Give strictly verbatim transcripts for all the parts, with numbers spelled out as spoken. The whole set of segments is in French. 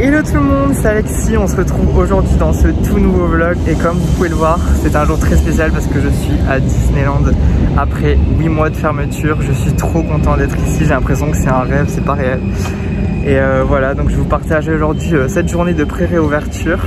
Hello tout le monde, c'est Alexis, on se retrouve aujourd'hui dans ce tout nouveau vlog et comme vous pouvez le voir, c'est un jour très spécial parce que je suis à Disneyland après huit mois de fermeture. Je suis trop content d'être ici, j'ai l'impression que c'est un rêve, c'est pas réel. Et euh, voilà, donc je vais vous partager aujourd'hui euh, cette journée de pré-réouverture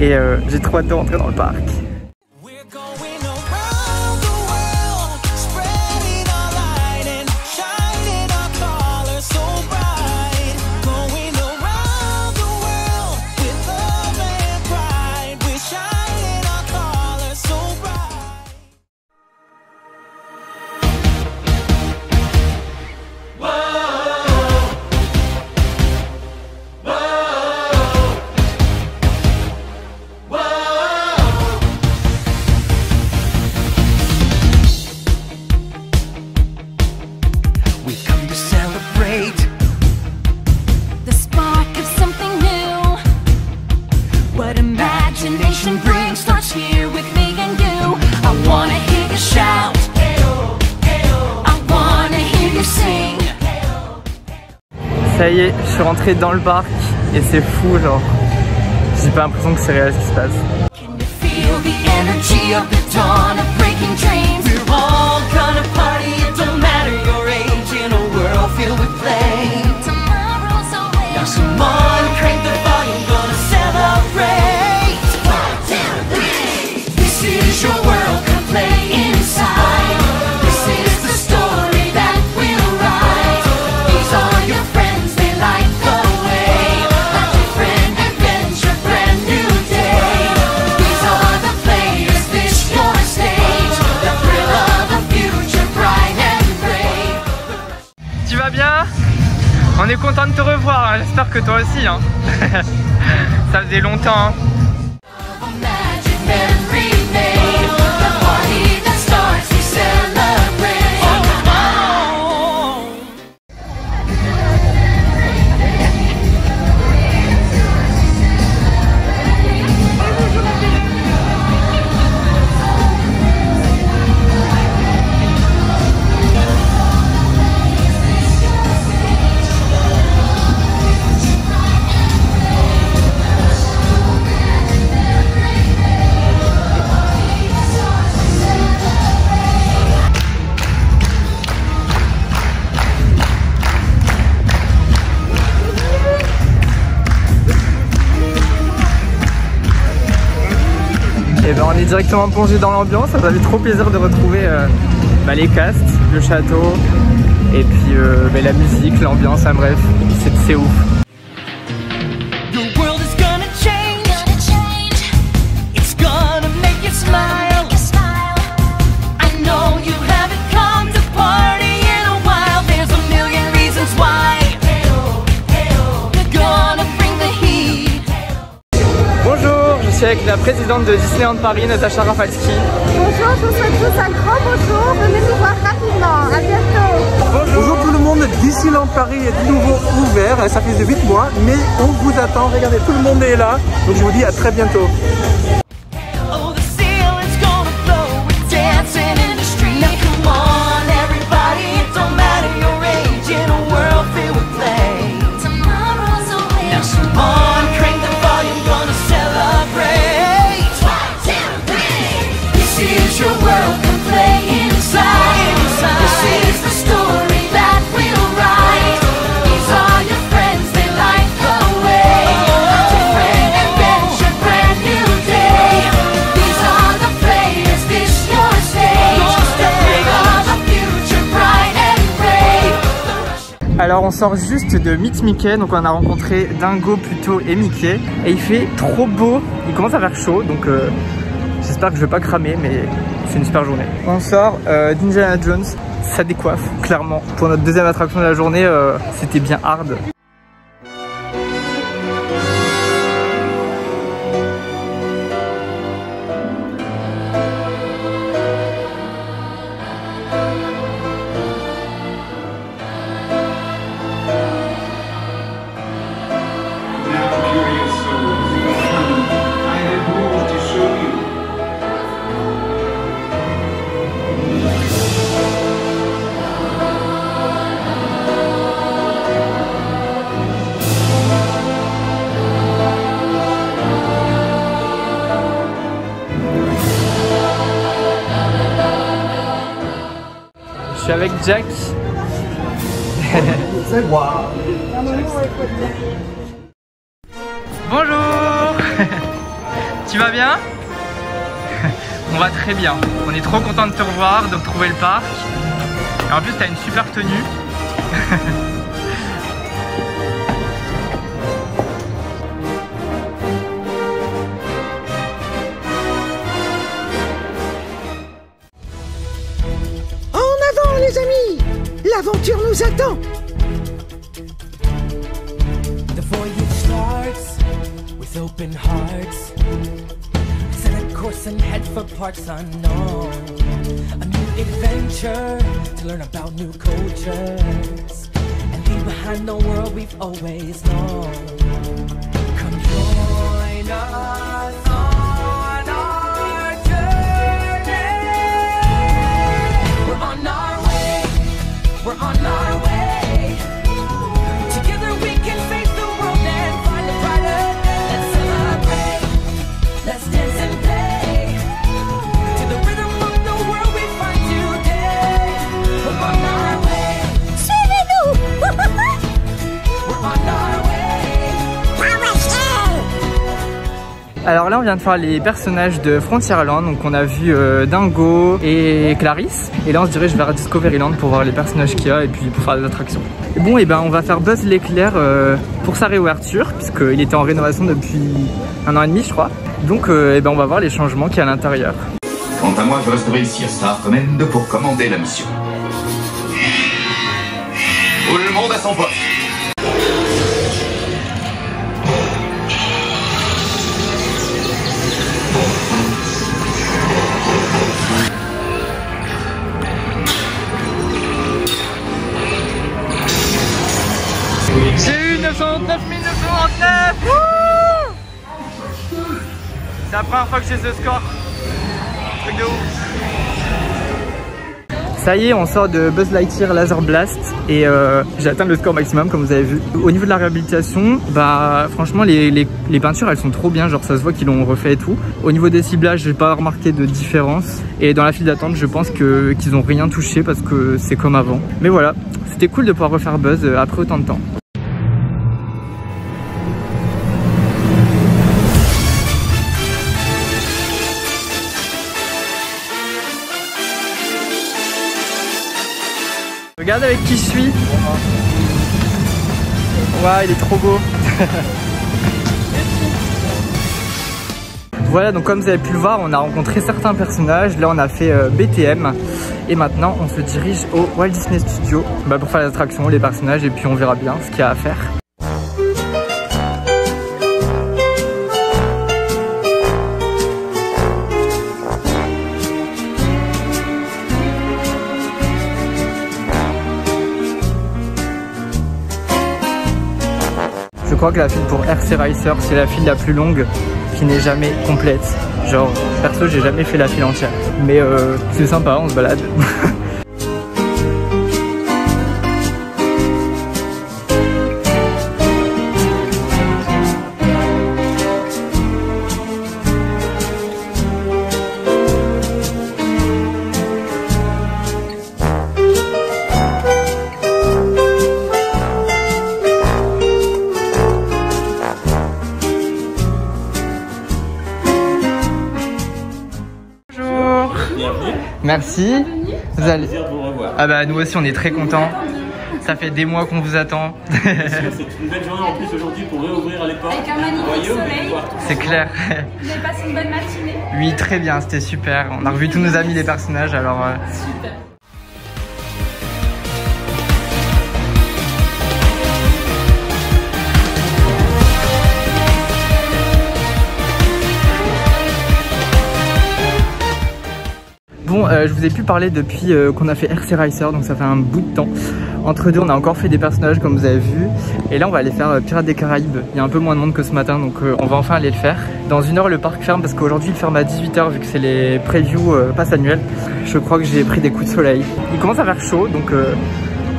et euh, j'ai trop hâte de rentrer dans le parc. Ça y est, je suis rentré dans le parc et c'est fou, genre, j'ai pas l'impression que c'est réel ce qui se passe. On est content de te revoir, hein. J'espère que toi aussi. Hein. Ça faisait longtemps. Hein. Directement plongé dans l'ambiance, ça m'a fait trop plaisir de retrouver euh, bah, les castes, le château et puis euh, bah, la musique, l'ambiance, hein, bref, c'est ouf. Avec la présidente de Disneyland Paris, Natacha Rafalski. Bonjour, je vous souhaite tous un grand bonjour, venez nous voir rapidement, à bientôt. Bonjour, bonjour tout le monde, Disneyland Paris est de nouveau ouvert, ça fait huit mois, mais on vous attend, regardez, tout le monde est là, donc je vous dis à très bientôt. Alors on sort juste de Meet Mickey, donc on a rencontré Dingo plutôt et Mickey et il fait trop beau, il commence à faire chaud donc euh, j'espère que je vais pas cramer mais c'est une super journée. On sort euh, d'Indiana Jones, ça décoiffe clairement. Pour notre deuxième attraction de la journée, euh, c'était bien hard. suis avec Jack. C'est moi. Bonjour. Tu vas bien? On va très bien. On est trop content de te revoir, de retrouver le parc. Et en plus, t'as une super tenue. Les amis, l'aventure nous attend. The voyage starts with open hearts. Set a course and head for parts unknown. A new adventure to learn about new cultures and leave behind the world we've always known. Come join us. We're on our way. Together we can face the world and find a brighter. Let's celebrate. Let's dance and play to the rhythm of the world we find today. We're on our way. Suivez-nous. We're on our way. Alors là, on vient de faire les personnages de Frontierland. Donc on a vu euh, Dingo et Clarisse. Et là on se dirait je vais à Discoveryland pour voir les personnages qu'il y a et puis pour faire des attractions. Bon et ben on va faire Buzz l'éclair euh, pour sa réouverture puisqu'il était en rénovation depuis un an et demi je crois. Donc euh, et ben on va voir les changements qu'il y a à l'intérieur. Quant à moi je resterai ici à Star Command pour commander la mission. Tout le monde à son poste. neuf cent neuf mille neuf cent neuf. C'est la première fois que j'ai ce score. Truc de ouf. Ça y est, on sort de Buzz Lightyear Laser Blast et euh, j'ai atteint le score maximum comme vous avez vu. Au niveau de la réhabilitation, bah franchement les, les, les peintures elles sont trop bien, genre ça se voit qu'ils l'ont refait et tout. Au niveau des ciblages, j'ai pas remarqué de différence et dans la file d'attente, je pense que qu'ils ont rien touché parce que c'est comme avant. Mais voilà, c'était cool de pouvoir refaire Buzz après autant de temps. Regarde avec qui je suis. Waouh, il est trop beau. Voilà, donc comme vous avez pu le voir, on a rencontré certains personnages. Là, on a fait euh, B T M. Et maintenant, on se dirige au Walt Disney Studios bah, pour faire les attractions, les personnages. Et puis, on verra bien ce qu'il y a à faire. Je crois que la file pour R C Racer c'est la file la plus longue qui n'est jamais complète. Genre perso j'ai jamais fait la file entière. Mais euh, c'est sympa, on se balade. Merci. Vous allez... Ah bah nous aussi on est très contents. Ça fait des mois qu'on vous attend. C'est une belle journée en plus aujourd'hui pour réouvrir les portes. Avec un magnifique soleil. C'est clair. Vous avez passé une bonne matinée? Oui très bien, c'était super. On a revu tous nos amis les personnages alors... Euh... Super. Bon, euh, je vous ai pu parler depuis euh, qu'on a fait R C Racer, donc ça fait un bout de temps. Entre deux, on a encore fait des personnages comme vous avez vu. Et là, on va aller faire euh, Pirates des Caraïbes. Il y a un peu moins de monde que ce matin, donc euh, on va enfin aller le faire. Dans une heure, le parc ferme parce qu'aujourd'hui, il ferme à dix-huit heures vu que c'est les previews euh, pass annuels. Je crois que j'ai pris des coups de soleil. Il commence à faire chaud, donc euh,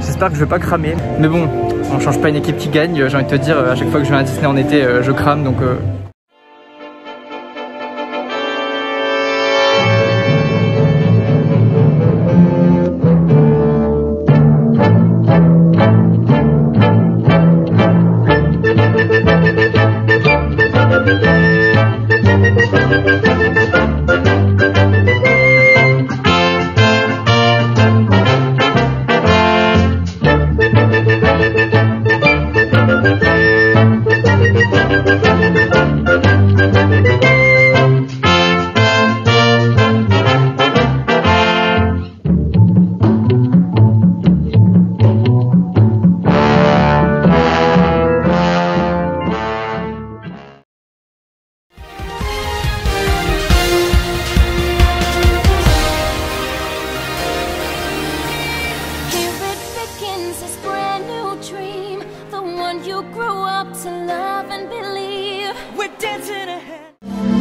j'espère que je vais pas cramer. Mais bon, on change pas une équipe qui gagne. J'ai envie de te dire, à chaque fois que je viens à Disney en été, euh, je crame, donc... Euh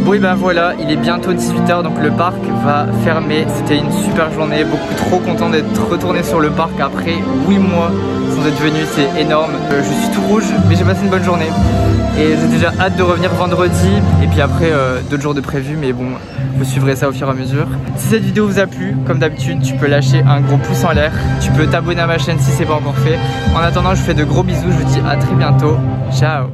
Bon et ben voilà, il est bientôt dix-huit heures, donc le parc va fermer. C'était une super journée, beaucoup trop content d'être retourné sur le parc après huit mois sans être venu, c'est énorme. Je suis tout rouge mais j'ai passé une bonne journée et j'ai déjà hâte de revenir vendredi et puis après euh, d'autres jours de prévu, mais bon, vous suivrez ça au fur et à mesure. Si cette vidéo vous a plu, comme d'habitude, tu peux lâcher un gros pouce en l'air, tu peux t'abonner à ma chaîne si c'est pas encore fait. En attendant, je vous fais de gros bisous, je vous dis à très bientôt, ciao.